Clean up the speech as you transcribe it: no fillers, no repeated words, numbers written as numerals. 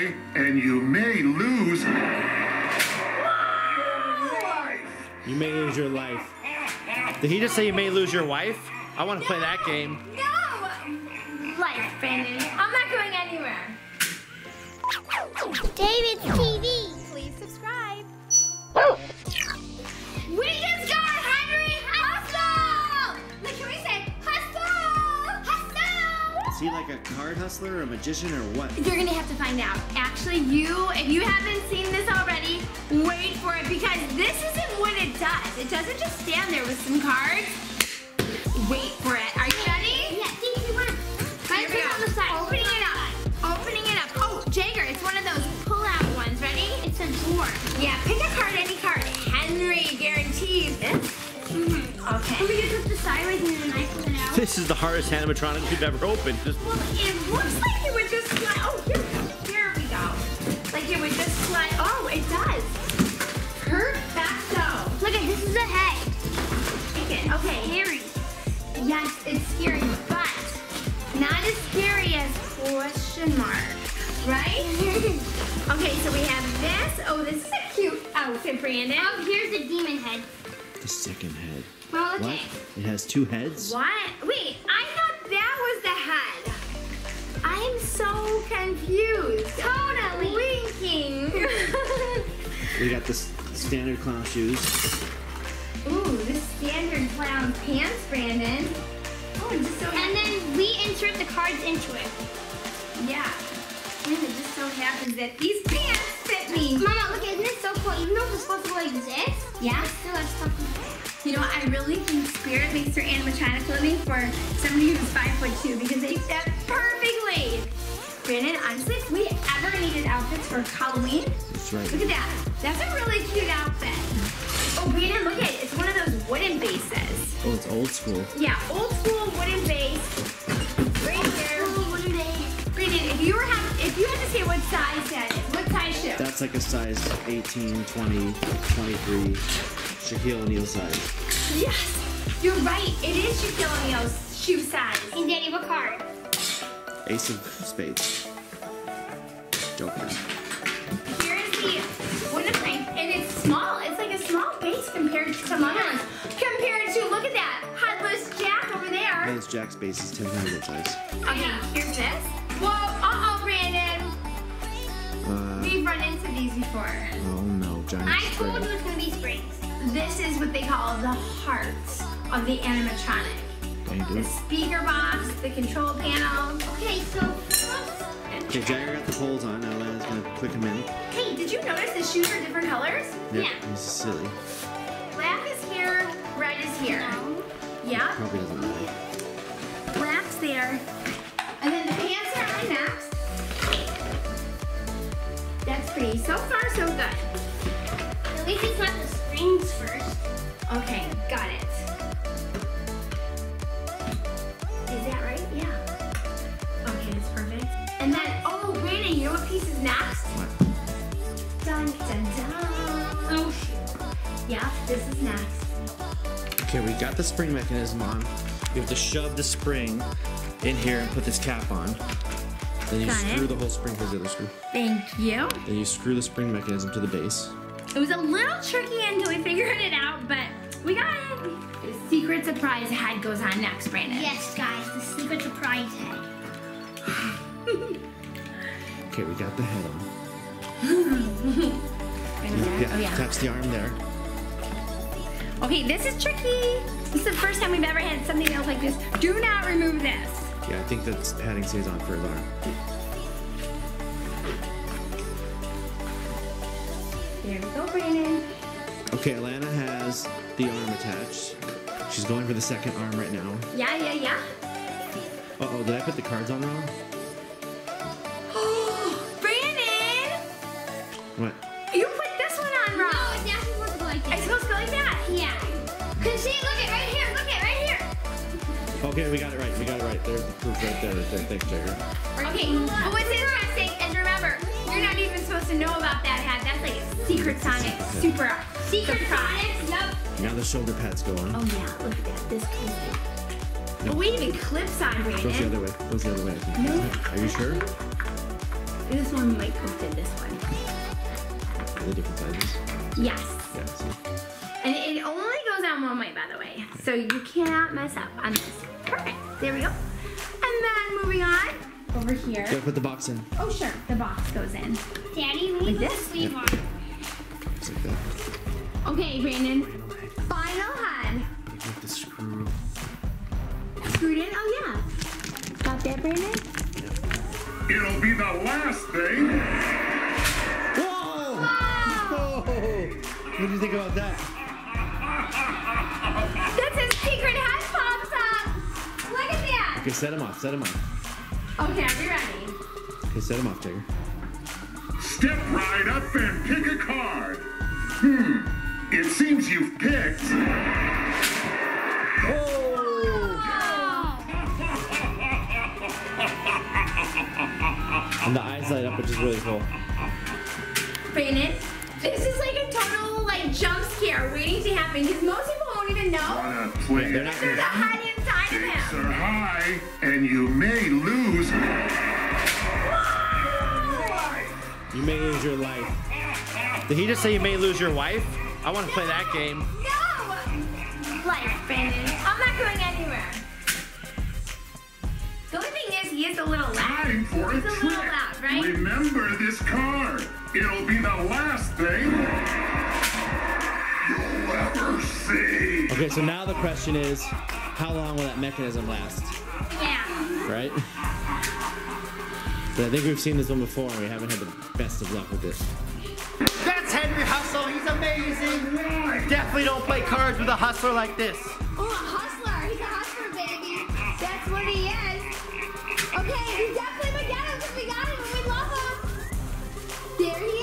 And you may lose your life. You may lose your life. Did he just say you may lose your wife? I want to play that game. No! Life, Brandon. I'm not going anywhere. David's TV. Please subscribe. We just got Henry Hustle! Look, can we say hustle? Hustle! Is he like a card hustler or a magician or what? You're gonna have to find out. Actually, if you haven't seen this already, wait for it because this isn't what it does. It doesn't just stand there with some cards. Wait for it. Are you ready? Yeah, think you want. Here we go. On the side. Opening it up. Opening it up. Oh, Jagger, it's one of those pull-out ones. Ready? It's a drawer. Yeah, pick a card, any card. Henry guarantees this. Mm-hmm. Okay. Can we just put the sideways and then I pull it out? This is the hardest animatronic we've ever opened. Well, it looks like it would just slide. Oh, here we go. Like it would just slide. Oh, it does. Perfecto. Look at this is a head. Take it. Okay, Harry. Yes, it's scary, but not as scary as question mark, right? Okay, so we have this. Oh, this is a cute outfit, Brandon. Oh, here's the demon head. The second head. Well, okay. What? It has two heads? What? Wait, I thought that was the head. I'm so confused. Totally. Winking. We got the standard clown shoes. Ooh, this standard clown pants, Brandon. Oh, it's just so happy. And then we insert the cards into it. Yeah. And it just so happens that these pants fit me. Mama, look, isn't it so cool? Even though this puzzle exists, yeah, I still have something. You know, I really think Spirit makes her animatronic clothing for somebody who's 5'2" because they fit perfectly. Brandon, honestly, if we ever needed outfits for Halloween, that's right. Look at that. That's a really cute outfit. Oh, Brandon, look at it. It's one of those wooden bases. Oh, it's old school. Yeah, old school wooden base. Right there. Old school wooden base. Brandon, if you had to say what size that is, what size shoe? That's like a size 18, 20, 23, Shaquille O'Neal size. Yes, you're right. It is Shaquille O'Neal's shoe size. And Daddy, what card? Ace of spades. Joker. Here is the wooden frame, and it's small. It's like a small base compared to some other ones. Compared to, look at that, Headless Jack over there. Headless Jack's base is 10 times that size. Okay, here's this. Whoa, uh-oh, Brandon. We've run into these before. Oh, no, giant spring. I told you it's going to be springs. This is what they call the heart of the animatronic. The speaker box, the control panel. Okay, Okay, Jagger got the poles on. Now Lana's going to click them in. Hey, did you notice the shoes are different colors? Yep, yeah. This is silly. Black is here, red is here. No. Yeah. It probably doesn't matter. Black's there. And then the pants are on next. That's pretty. So far, so good. At least it's not the strings first. Okay, got it. Is that right? Yeah. Okay, that's perfect. And then, oh, wait, you know what piece is next? What? Dun, dun, dun. Oh, shoot. Yeah, this is next. Okay, we got the spring mechanism on. You have to shove the spring in here and put this cap on. Then you screw the whole spring because the other screw. Thank you. Then you screw the spring mechanism to the base. It was a little tricky until we figured it out, but we got it. The secret surprise head goes on next, Brandon. Yes, guys, the secret surprise head. Okay, we got the head on. Yeah, oh, yeah. Attach the arm there. Okay, this is tricky. This is the first time we've ever had something else like this. Do not remove this. Yeah, I think that padding stays on for his arm. There we go, Brandon. Okay, Alana has the arm attached. She's going for the second arm right now. Yeah, yeah, yeah. Uh-oh, did I put the cards on wrong? Oh, Brandon! What? You put this one on wrong. No, it's actually supposed to go like that. It's supposed to go like that? Yeah. Cause see, look at right here, look at right here. Okay, we got it right, we got it right. There's the proof right there, Thanks, Jagger. Okay, but what's interesting, and remember, you're not even supposed to know about that hat. That's like a secret Sonic super secret Sonic. Yep. Now the shoulder pads go on. Oh yeah, look at that. This cool. Nope. Oh, we even clips on Brandon. Goes the other way. Goes the other way. Nope. Are you sure? This one might go to this one. Are they different sizes? Yes. Yeah, so. And it only goes down one way, by the way. Okay. So you cannot mess up on this. Perfect. There we go. And then moving on over here. Gotta put the box in. Oh sure, the box goes in. Daddy, leave the sleeve on. It's like that. Okay, Brandon. Final head. With the screw. Screwed in? Oh yeah. Got that, Brandon? Yeah. It'll be the last thing. Whoa! Whoa! Whoa. What do you think about that? That's his secret head pops up. Look at that. Okay, set him off. Set him off. Okay, are we ready? Okay, set him off, Jagger. Step right up and pick a card. It seems you've picked. Oh! And the eyes light up, which is really cool. Brandon, this is like a total jump scare waiting to happen because most people won't even know. They're not gonna know. Stakes are high, and you may lose your wife. You may lose your life. Did he just say you may lose your wife? I want to play that game. No! Life, Brandon. I'm not going anywhere. The only thing is, he is a little loud. Time for a trick. Little loud, right? Remember this card. It'll be the last thing you'll ever see. Okay, so now the question is, how long will that mechanism last? Yeah. Right? So I think we've seen this one before and we haven't had the best of luck with this. That's Henry Hustle. He's amazing. Definitely don't play cards with a hustler like this. Oh, a hustler. He's a hustler, baby. That's what he is. Okay, he's definitely McDonald's because we got him and we love him. There he is.